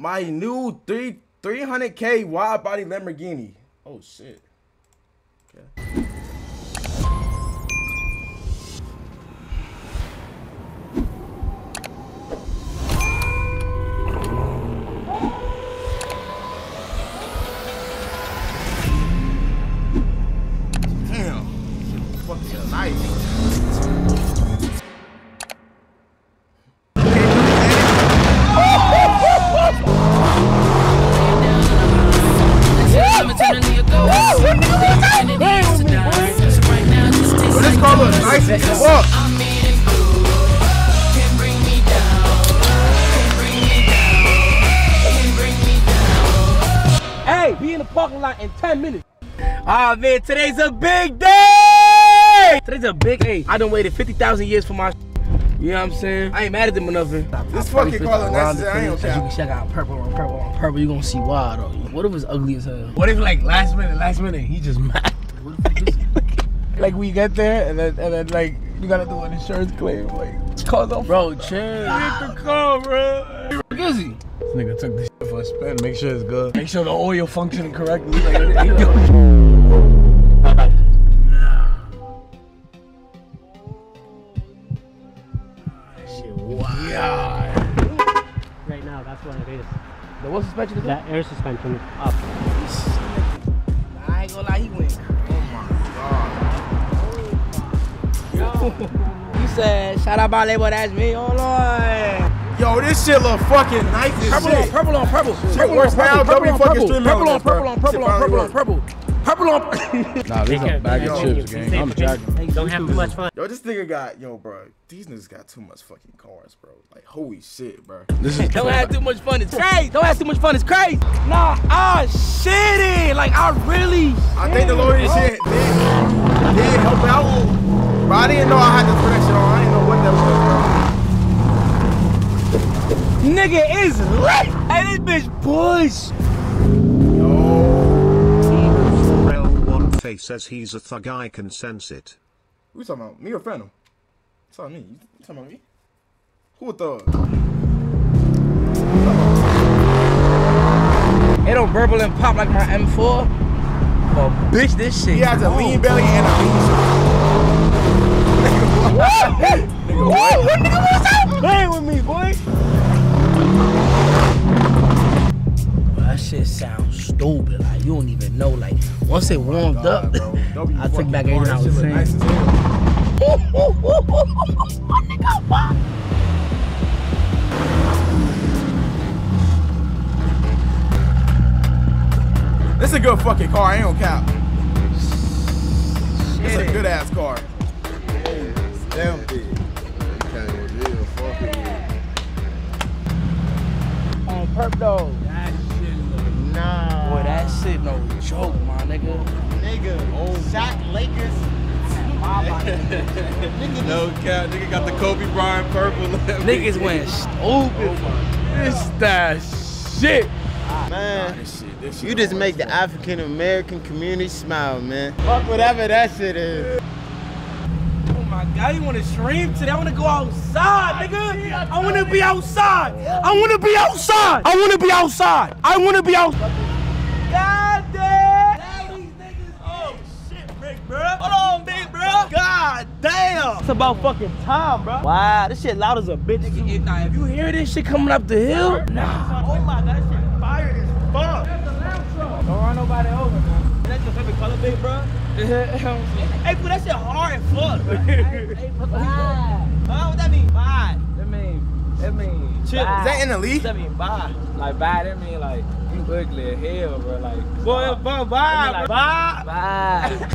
my new 300K wide body Lamborghini. Oh shit. Okay. In 10 minutes. Ah, man, today's a big day. Today's a big day. I done waited 50,000 years for my. You know what I'm saying? I ain't mad at them or nothing. This fucking color, that's I ain't okay. You can check out purple on purple on purple. You gonna see why though. What if it's ugly as hell? What if like last minute he just mad? Like we get there and then like you gotta do an insurance claim like cause I'm bro chill. Get the car, bro. Busy. This nigga took this shit for a spin, make sure it's good. Make sure the oil functioning correctly. Shit, wow. Right now, that's what it is. The what suspension is that? Air suspension up. I ain't gonna lie, he went. Oh my god. Yo. You said, shout out my label, that's me. Oh lord. Yo, this shit look fucking nice as shit. Purple on purple on purple. Purple on purple. Purple on purple. Nah, this is a bag of chips, gang. I'm jacking. Don't have too much fun. Yo, this nigga got, yo, bro. These niggas got too much fucking cars, bro. Like, holy shit, bro. This is don't have too much fun. It's crazy. Don't have too much fun. It's crazy. Nah, I shitty. Like, I really. I think the Lord is shit. Did help out. Bro, I didn't know I had this production on. I didn't know what that was, bro. Nigga is lit! Hey, this bitch push! Yo! Real Face says he's a thug, I can sense it. Who you talking about? Me or Phantom? You talking about me? You talking about me? Who a thug? It don't burble and pop like my M4. But bitch, this shit. He has a lean belly and a lean shoulder. Nigga, what? What nigga was that? Playing with me, boy! That shit sounds stupid, like you don't even know, like once it warmed up, I took back everything I was saying. Nice as hell. This is a good fucking car, I ain't gonna cap. It's a good ass car. It's damn big. On purple. Nah. Boy, that shit no joke, my nigga. Nigga, old Shaq Lakers. Nigga, no cap, nigga got the Kobe Bryant purple. Niggas went stupid. It's that shit. Man, this shit you just make the African American community smile, man. Fuck whatever that shit is. Oh my god, you want to stream today? I want to go outside, nigga. I want to be outside. I want to be outside. I want to be outside. I want to be outside. God damn. These niggas. Oh shit, Rick, bro. Hold on, big bro. God damn. It's about fucking time, bro. Wow, this shit loud as a bitch. Nigga, if you hear this shit coming up the hill, nah. Oh my god, that shit fire as fuck. There's a loud truck. Don't run nobody over, man. Is that your favorite color, big bro? Hey, but that shit hard and fuck. Hey, fuck. Bye. What that mean? Bye. That mean. Chill. Is that in the league? That mean bye. Like bye. That mean like you ugly as hell, bro. Like boy, bye, bye, bye, bye. Oh my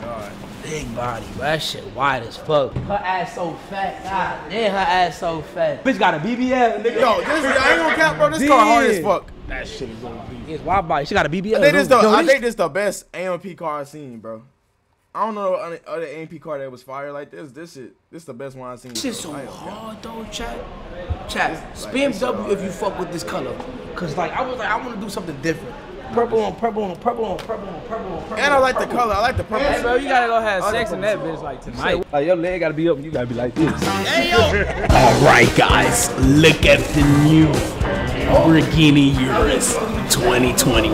god. Big body, bro. That shit wide as fuck. Her ass so fat. God damn, her ass so fat. Bitch got a BBL, nigga. Yo, this I ain't gonna cap, bro. This car hard as fuck. That shit is gonna be. It's wild body. She got a BBL. I think this the best AMP car I've seen, bro. I don't know other AMP car that was fire like this. This the best one I've seen. This shit's so hard though, chat. Chat, like, BMW if you fuck with this color. Cause like I was like, I wanna do something different. Purple on purple on purple on purple on purple on purple. And I like the color. I like the purple. Hey, bro, you gotta go have sex in that bitch like tonight. Like, your leg gotta be up and you gotta be like this. Hey, yo! Alright, guys. Look at the new Lamborghini Urus 2021.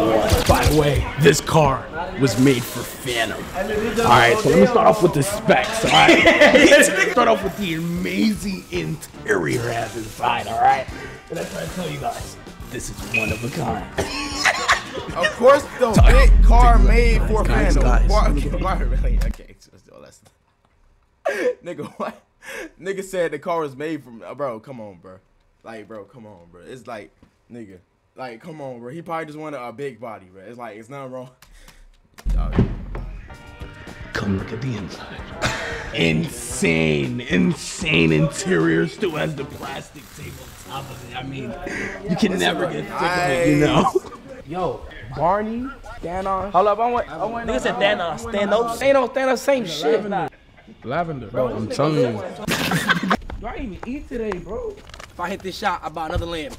By the way, this car was made for Fanum. Alright, so let me start off with the specs, alright? Start off with the amazing interior it has inside, alright? And that's what I tell you guys. This is one of a kind. Of course, the big car made for Phantom. Okay, nigga, what? Nigga said the car was made from. Bro, come on, bro. Like, bro, come on, bro. It's like, nigga, like, come on, bro. He probably just wanted a big body, bro. It's like, it's nothing wrong. Come look at the inside. Insane, insane interior. Still has the plastic tape on top of it. I mean, you can never get sick of it, you know. Yo, Barney, Thanos. Hold up, I went. Nigga said Thanos, Thanos, same shit. Lavender, bro, I'm telling you. Do I even eat today, bro? If I hit this shot, I buy another lamb.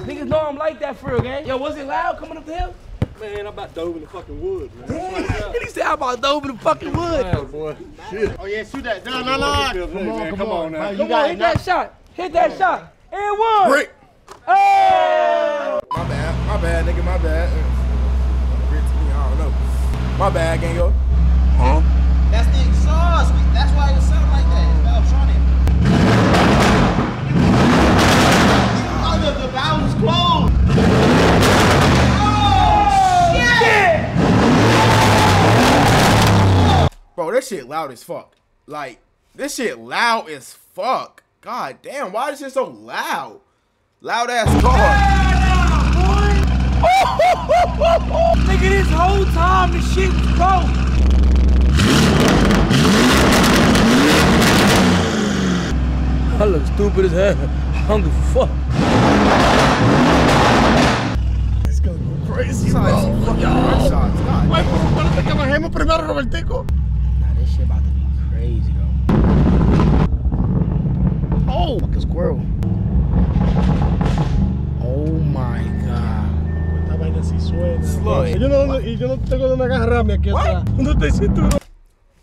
Niggas know I'm like that for real, gang. Yo, was it loud coming up the hill? Man, I about dove in the fucking wood, man. Damn. He said I about dove in the fucking wood. Oh, boy. Shit. Oh, yeah, shoot that. No, no, no. Come on, now. Come on, hit that shot. Hit that shot. And one. Break. Oh! My bad, nigga, my bad. Weird to me, I don't know. My bad, gango. Huh? That's the exhaust. That's why it sound like that. It's Valtronic. Under the valve's closed. Oh, shit! Bro, this shit loud as fuck. Like, this shit loud as fuck. God damn, why is this so loud? Loud ass car. Yeah, boy. Nigga, this whole time the shit was broke. I look stupid as hell. I don't give a fuck. It's gonna go crazy, bro. Wait, ¿cuándo te bajemos primero, Robertico? Nah, this shit about to be crazy, though. Oh, fucking squirrel. Oh my God. Esta vaina sí suena. Slow. Yo no tengo donde agarrarme aquí atrás. No te siento.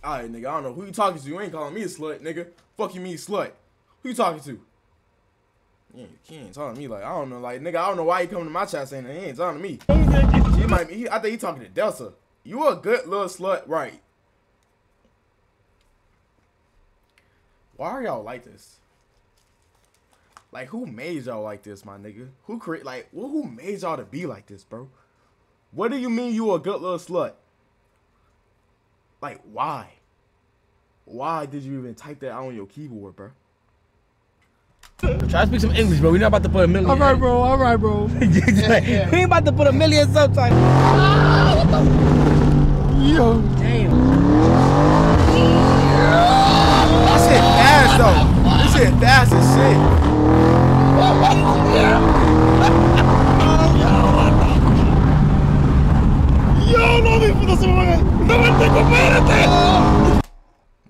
Alright, nigga, I don't know who you talking to. You ain't calling me a slut, nigga. Fuck you, me slut. Who you talking to? Yeah, you ain't talking to me. Like, I don't know. Like, nigga, I don't know why you coming to my chat saying that. He ain't talking to me. I think he talking to Delta. You a good little slut, right? Why are y'all like this? Like, who made y'all like this, my nigga? Who create, like, well, who made y'all to be like this, bro? What do you mean you a good little slut? Like, why? Why did you even type that out on your keyboard, bro? Try to speak some English, bro. We're not about to put a million. All right, bro. We ain't about to put a million subtitles. What the? Yo. Damn. That shit fast, though. That shit fast as shit. Why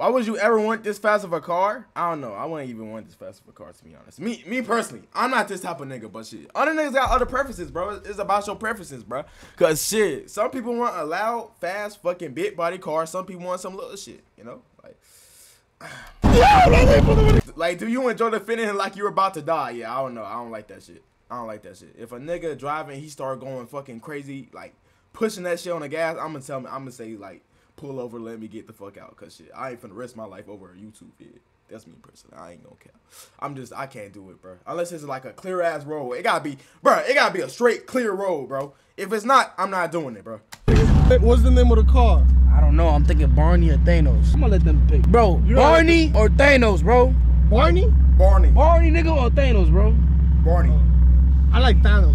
would you ever want this fast of a car? I don't know. I wouldn't even want this fast of a car, to be honest. Me personally, I'm not this type of nigga, but shit. Other niggas got other preferences, bro. It's about your preferences, bro. Cause shit, some people want a loud, fast, fucking big body car. Some people want some little shit, you know? Like, do you enjoy the feeling like you're about to die? Yeah, I don't know. I don't like that shit. If a nigga driving, he start going fucking crazy, like pushing that shit on the gas, I'm gonna say like, pull over, let me get the fuck out, cause shit, I ain't finna risk my life over a YouTube vid. That's me personally. I ain't gonna care. I can't do it, bro. Unless it's like a clear ass road. It gotta be a straight clear road, bro. If it's not, I'm not doing it, bro. What's the name of the car? I don't know. I'm thinking Barney or Thanos. I'm gonna let them pick. Bro, Barney or Thanos, bro? Barney. Barney, nigga, or Thanos, bro? Barney. I like Thanos.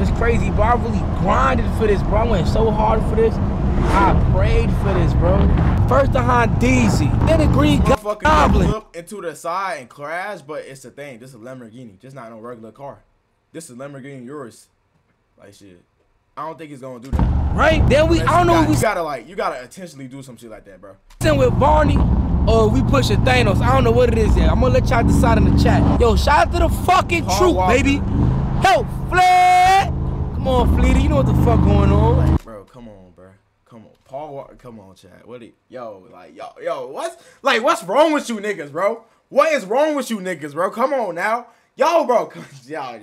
It's crazy, bro. I really grinded for this, bro. I went so hard for this. I prayed for this, bro. First the Hondizzy, then the green goblin. Flip into the side and crash, but it's the thing. This is a Lamborghini. Just not no regular car. This is Lamborghini Urus. Like, shit. I don't think it's gonna do that. Right? Then I don't know. You gotta intentionally do some shit like that, bro. Then with Barney, or we pushing Thanos. I don't know what it is yet. I'm gonna let y'all decide in the chat. Yo, shout out to the fucking truth, baby. Yo, Flea! Come on, Flea, you know what the fuck going on. Bro, come on, bro. Come on, Paul Wilder, come on, Chad. What it, yo, like, yo, what's wrong with you niggas, bro? What is wrong with you niggas, bro? Come on now. Yo, bro, come, yo.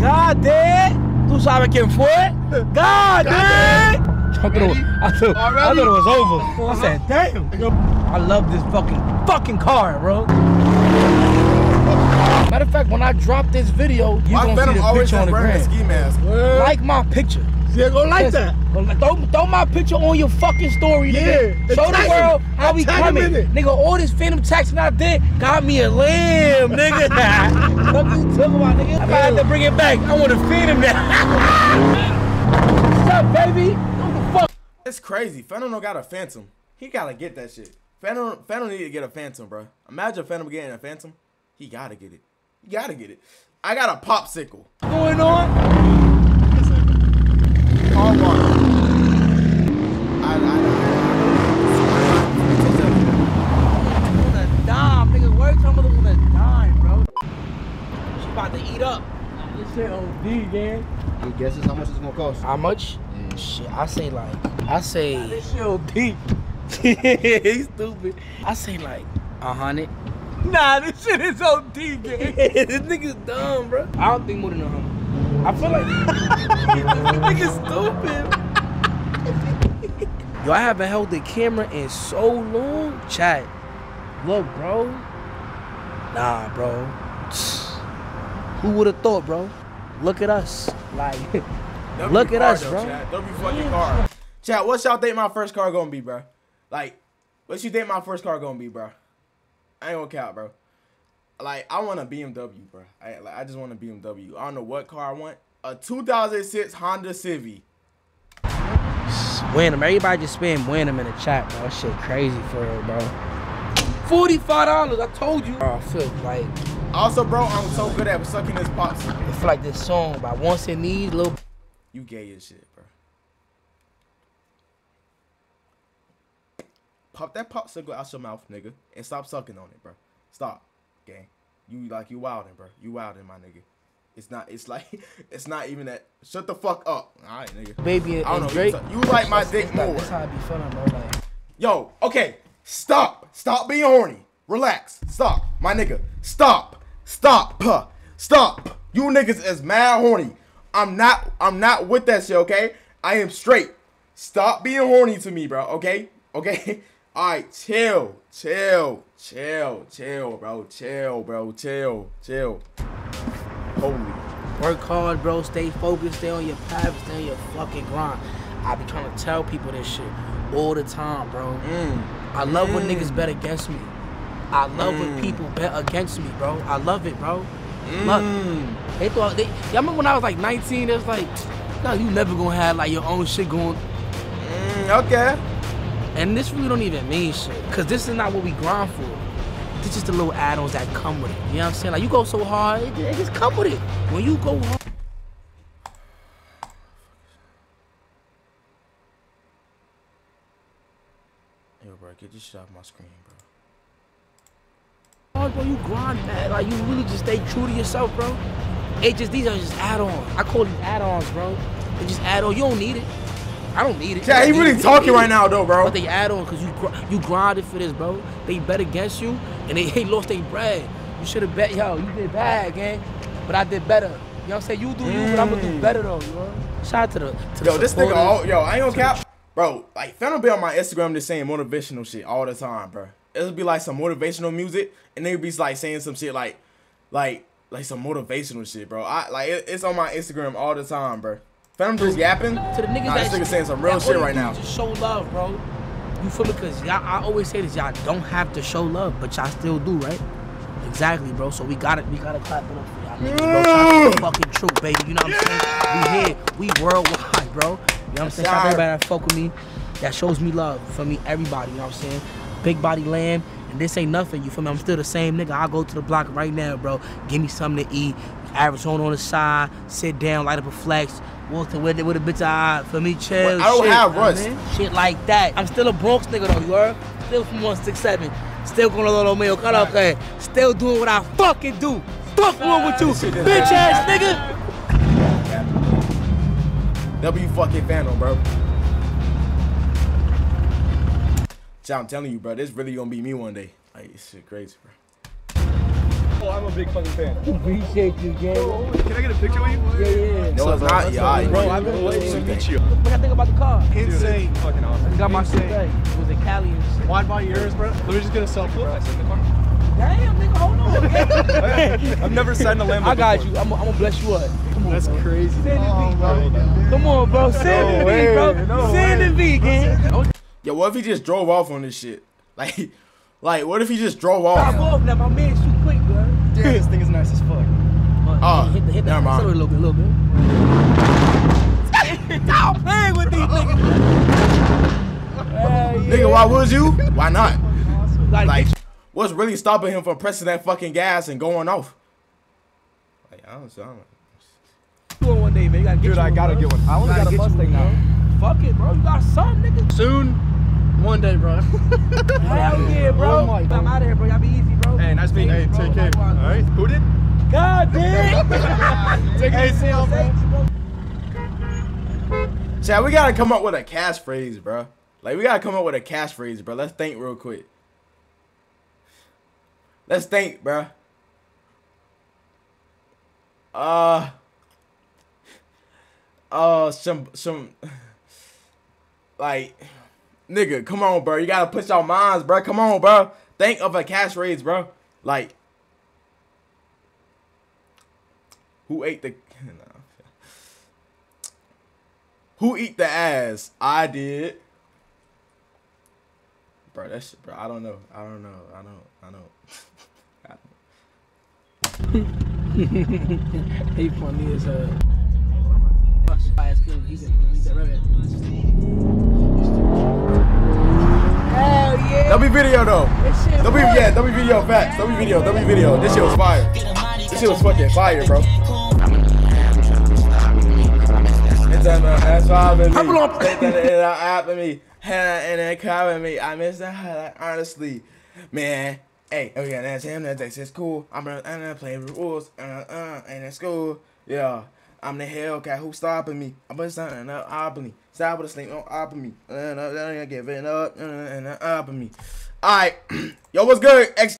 God damn. Tu sabes quien fue? God damn. I thought it was over. I said, damn. Yo, I love this fucking car, bro. Matter of fact, when I drop this video, you gonna see this picture on the gram. Ski mask. Like my picture. Yeah, go like that. Throw my picture on your fucking story, nigga. Yeah, show the world how we coming, nigga. All this Phantom taxing I did got me a limb, nigga. What you talking about, nigga? I might have to bring it back. I want to feed him now. What's up, baby? What the fuck? It's crazy. Fanum got a Phantom. He gotta get that shit. Fanum need to get a Phantom, bro. Imagine Fanum getting a Phantom. He gotta get it. You gotta get it. I got a popsicle. What's going on? All one. I a dime, nigga. Word time with a dime, bro. She about to eat up. This shit on D, gang. Any guesses how much it's gonna cost? How much? Yeah. Shit, I say. God, this shit on D. He's stupid. I say like 100. Nah, this shit is OD, gang. This nigga's dumb, bro. I don't think more than 100. I feel like this nigga's stupid. Yo, I haven't held the camera in so long. Chat, look, bro. Nah, bro. Who would have thought, bro? Look at us. Like, look at us, bro. Don't be fucking car. Chat, what y'all think my first car gonna be, bro? Like, what you think my first car gonna be, bro? I ain't gonna count, bro. Like, I want a BMW, bro. I just want a BMW. I don't know what car I want. A 2006 Honda Civvy. Win them. Everybody just spend win them in the chat, bro. That shit crazy for real, bro. $45, I told you. Bro, I feel like... Also, bro, I'm so good at sucking this box. I feel like this song by Once It Needs, little... You gay as shit, bro. Pop that popsicle out your mouth, nigga, and stop sucking on it, bro. Stop, gang. You wildin', bro. You wildin', my nigga. It's not even that. Shut the fuck up. All right, nigga. Baby, I don't know, Drake. You like my dick more. That's how I be feeling, bro. Like. Yo, okay. Stop. Stop being horny. Relax. Stop, my nigga. Stop. Stop. Stop. You niggas is mad horny. I'm not with that shit, okay? I am straight. Stop being horny to me, bro. Okay. Okay. Alright, chill, bro. Chill. Holy. Work hard, bro. Stay focused. Stay on your path. Stay on your fucking grind. I be trying to tell people this shit all the time, bro. I love when niggas bet against me. I love when people bet against me, bro. I love it, bro. Look, they thought they. Y'all remember when I was like 19? It was like, no, you never gonna have like your own shit going. Okay. And this really don't even mean shit, because this is not what we grind for. It's just the little add-ons that come with it. You know what I'm saying? Like, you go so hard, it just come with it. When you go hard... Yo, bro, get this shit off my screen, bro. Bro, you grind, man. Like, you really just stay true to yourself, bro. It just, these are just add-ons. I call these add-ons, bro. They just add-ons. You don't need it. I don't need it. Yeah, he really talking right now, though, bro. But they add on because you grinded for this, bro. They bet against you, and they lost their bread. You should have bet, yo. You did bad, gang. But I did better. You know what I'm saying? You do you, but I'm gonna do better though, bro. Shout out to the yo. This nigga, yo, I ain't gonna cap, bro. Like, Phantom be on my Instagram just saying motivational shit all the time, bro. It'll be like some motivational music, and they be like saying some shit like some motivational shit, bro. It's on my Instagram all the time, bro. Phantom just yapping. To the niggas this nigga saying some real shit right now. Just show love, bro. You feel me? Because y'all, I always say this, y'all don't have to show love, but y'all still do, right? Exactly, bro. So we gotta clap it up for y'all niggas, bro. Shout out to the fucking truth, baby. You know what I'm saying? We here, we worldwide, bro. You know what I'm saying? Shout out to everybody that fuck with me, that shows me love. You feel me? Everybody, you know what I'm saying? Big body land, and this ain't nothing. You feel me? I'm still the same nigga. I go to the block right now, bro. Give me something to eat. Arizona on the side. Sit down, light up a flex. Walked away with a bitch eye for me, chill. I don't have rust. Shit like that. I'm still a Bronx nigga though, you heard? Still from 167. Still going to Lolo Mayo cut off there. Still doing what I fucking do. Fuck one with you, bitch ass nigga. W fucking Phantom, bro. So I'm telling you, bro, this really gonna be me one day. Like, this shit crazy, bro. Oh, I'm a big fucking fan. Appreciate you, gang. Oh, can I get a picture with you? Yeah, yeah. No, it's not. Yeah, bro, I've been waiting to meet you. What do you think about the car? Insane. Dude, fucking awesome. Got my shit. It was in Cali and shit. Why'd buy yours, bro? Let me just get a selfie. Damn, nigga, hold on, man. I've never signed a Lamborghini. I got you. I'm gonna bless you up. Come on, That's crazy. Send it, bro. Come on, bro. Send it, bro. Send it, gang. Yo, what if he just drove off on this shit? Like, what if he just drove off? Drive off now, my man's too quick, bro. Damn, this thing is nice as fuck. Hit the accelerator a little bit. Stop playing with these niggas. Yeah. Nigga, why would you? Why not? Like, what's really stopping him from pressing that fucking gas and going off? Like, I don't know. One day, man. You gotta get Dude, I gotta get one. I only got a Mustang now. Fuck it, bro. You got some, nigga. Soon, one day, bro. Hell yeah, bro. Oh, I'm out of here, bro. Y'all be easy, bro. Hey, nice meeting you. Hey, take care. All right. Who did? God damn. Take it easy, bro. Chad, we gotta come up with a catchphrase, bro. Like, we gotta come up with a catchphrase, bro. Let's think real quick. Let's think, bro. Like, nigga, come on, bro. You gotta push your minds, bro. Come on, bro. Think of a catchphrase, bro. Like, who ate the? Who eat the ass? I did, bro. That shit, bro. I don't know. He funny as hell. Hell yeah. Don't be video though. Don't be, yeah, don't be video facts. Don't be video, don't be video. This shit was fire. This shit was fucking fire, bro. I miss that, honestly. Man. Hey, okay, that's him, that's cool. I'm gonna play rules. And that's cool. Yeah. I'm the Hellcat, who's stopping me? I'm just signing up, opping me. Stop with the sleep, don't opping me. I ain't giving up, and opping me. Alright, yo, what's good?